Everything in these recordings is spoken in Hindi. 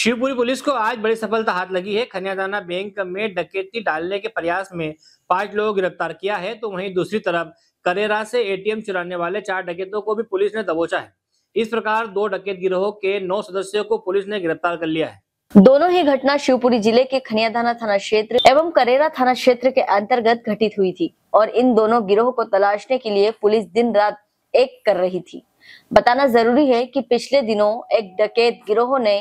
शिवपुरी पुलिस को आज बड़ी सफलता हाथ लगी है। खनियाधाना बैंक में डकैती डालने के प्रयास में 5 लोगों को गिरफ्तार किया है, तो वहीं दूसरी तरफ करेरा से एटीएम चुराने वाले 4 डकैतों को भी पुलिस ने दबोचा है। इस प्रकार 2 डकैत गिरोह के 9 सदस्यों को पुलिस ने गिरफ्तार कर लिया है। दोनों ही घटना शिवपुरी जिले के खनियाधाना थाना क्षेत्र एवं करेरा थाना क्षेत्र के अंतर्गत घटित हुई थी और इन दोनों गिरोह को तलाशने के लिए पुलिस दिन रात एक कर रही थी। बताना जरूरी है कि पिछले दिनों एक डकैत गिरोह ने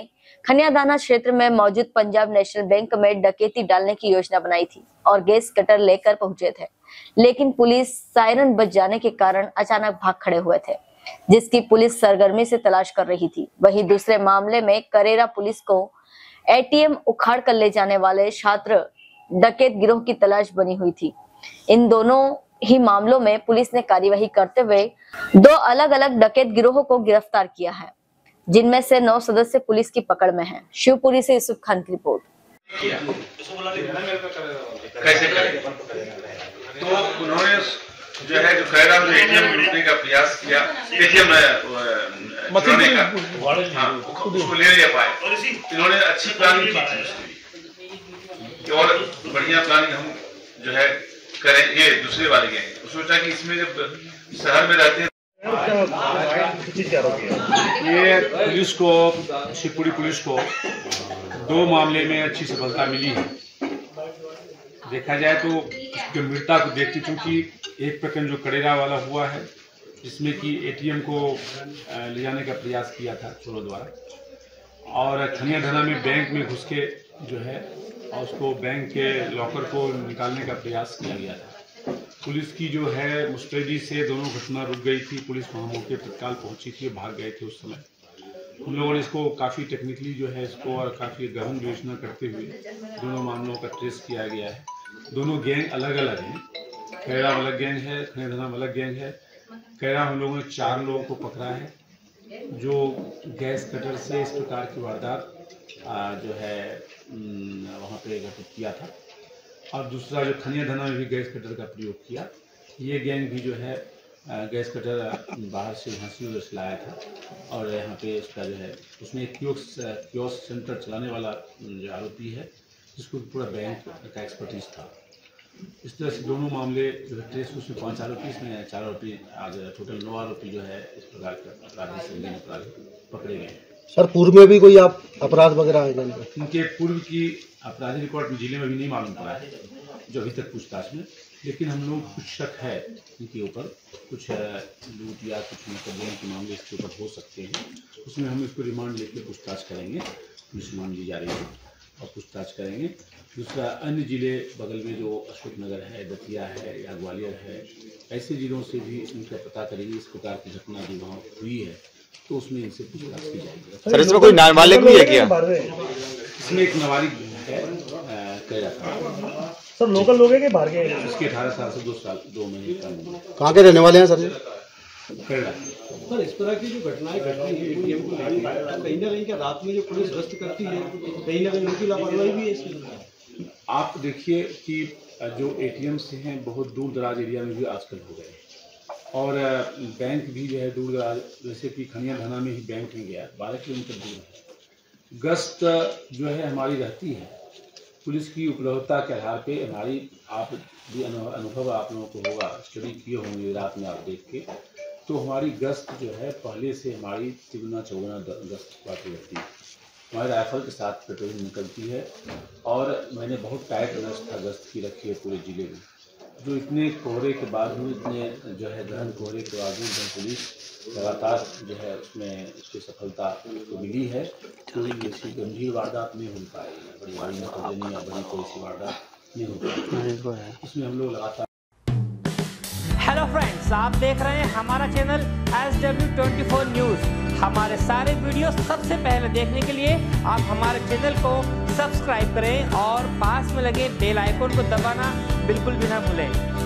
खनियाधाना क्षेत्र में मौजूद पंजाब नेशनल बैंक में डकैती डालने की योजना बनाई थी और गैस कटर लेकर पहुंचे थे, लेकिन पुलिस सायरन बज जाने के कारण अचानक भाग खड़े हुए थे, जिसकी पुलिस सरगर्मी से तलाश कर रही थी। वहीं दूसरे मामले में करेरा पुलिस को एटीएम उखाड़ कर ले जाने वाले छात्र डकैत गिरोह की तलाश बनी हुई थी। इन दोनों ही मामलों में पुलिस ने कार्यवाही करते हुए 2 अलग अलग डकैत गिरोह को गिरफ्तार किया है, जिनमें से 9 सदस्य पुलिस की पकड़ में हैं। शिवपुरी से यूसुफ खान की रिपोर्ट। कैसे करें? तो उन्होंने जो करेरा में एटीएम लूटने का प्रयास किया, एटीएम चुराने का, उसको ले लिया पाए। इन्होंने अच्छी प्लानिंग की थी और बढ़िया प्लानिंग हम जो है करें। ये दूसरे वाले गए सोचा कि इसमें जब शहर में रहते हैं ये पुलिस को, शिवपुरी पुलिस को 2 मामले में अच्छी सफलता मिली है। देखा जाए तो गंभीरता को देखते चूंकि एक प्रकरण जो करेरा वाला हुआ है जिसमें कि एटीएम को ले जाने का प्रयास किया था चोरों द्वारा, और खनियाधाना में बैंक में घुस के जो है और उसको बैंक के लॉकर को निकालने का प्रयास किया गया था। पुलिस की जो है मुस्तैदी से दोनों घटना रुक गई थी। पुलिस वहाँ मौके तत्काल पहुंची थी, भाग गए थे उस समय। उन लोगों ने इसको काफ़ी टेक्निकली जो है इसको और काफ़ी गहन योजना करते हुए दोनों मामलों का ट्रेस किया गया है। दोनों गैंग अलग अलग हैं। करेरा अलग गैंग है, खनियाधाना अलग गैंग है। करेरा हम लोगों ने 4 लोगों को पकड़ा है जो गैस कटर से इस प्रकार की वारदात जो है वहाँ पर घटित किया था, और दूसरा जो खनियाधाना में भी गैस कटर का प्रयोग किया। ये गैंग भी जो है गैस कटर बाहर से झांसी से लाया था और यहाँ पे इसका जो है उसमें एक कियोस्क सेंटर चलाने वाला जो आरोपी है जिसको पूरा बैंक का एक्सपर्टीज था। इस तरह से दोनों मामले जो है ट्रेस, उसमें 5 आरोपी, इसमें 4 आरोपी, आज टोटल 9 आरोपी जो है इस प्रकार के अपराध से पकड़े गए। सर, पूर्व में भी कोई आप अपराध वगैरह है? इनके पूर्व की अपराधी रिकॉर्ड जिले में भी नहीं मालूम पड़ा है जो अभी तक पूछताछ में, लेकिन हम लोग कुछ शक है इनके ऊपर, कुछ लूट या कुछ मुकदमे के मामले इसके ऊपर हो सकते हैं। उसमें हम इसको रिमांड लेकर पूछताछ करेंगे, पुलिस रिमांड ली जा रही है और पूछताछ करेंगे। दूसरा, अन्य जिले बगल में जो अशोकनगर है, दतिया है या ग्वालियर है, ऐसे जिलों से भी इनका पता करेंगे। इस प्रकार की घटना भी वहाँ हुई है तो उसमें इनसे पूछताछ की जाएगी। सर, इसमें कोई नाबालिग भी है क्या? इसमें एक नाबालिग है करेरा का। सर, लोकल लोग हैं कि बाहर के? इसके 18 साल से 2 महीने का उम्र। कहाँ के रहने वाले हैं सर? करेरा। सर, इस तरह की जो घटनाएं घटती है एटीएम को लेकर, कहीं ना कहीं क्या रात में जो पुलिस गश्त करती है कहीं ना कहीं उनकी लापरवाही भी है इसमें? आप देखिए कि जो एटीएम्स हैं बहुत दूर दराज एरिया में भी आजकल हो गए हैं और बैंक भी जो है दूर दराज, जैसे कि खनियाधाना में ही बैंक में गया 12 किलोमीटर दूर है। गश्त जो है हमारी रहती है, पुलिस की उपलब्धता के आधार पे हमारी, आप भी अनुभव आप लोगों को होगा, स्टडी किए होंगे रात में आप देख के, तो हमारी गश्त जो है पहले से हमारी तिगुना-चौगुना गश्त बाकी रहती है। हमारे राइफल के साथ पेट्रोलिंग निकलती है और मैंने बहुत टाइट व्यवस्था गश्त की रखी है पूरे जिले में। जो इतने कोहरे के बावजूद, इतने जो है गहन कोहरे के बावजूद पुलिस लगातार जो है उसमें उसकी सफलता मिली है। कोई ऐसी गंभीर वारदात नहीं हो पाई, बड़ी बड़ी मुकदमे या बड़ी कोई ऐसी वारदात नहीं हो पाई, इसमें हम लोग लगातार। हेलो फ्रेंड्स, आप देख रहे हैं हमारा चैनल SW24 News। हमारे सारे वीडियो सबसे पहले देखने के लिए आप हमारे चैनल को सब्सक्राइब करें और पास में लगे बेल आइकन को दबाना बिल्कुल भी ना भूलें।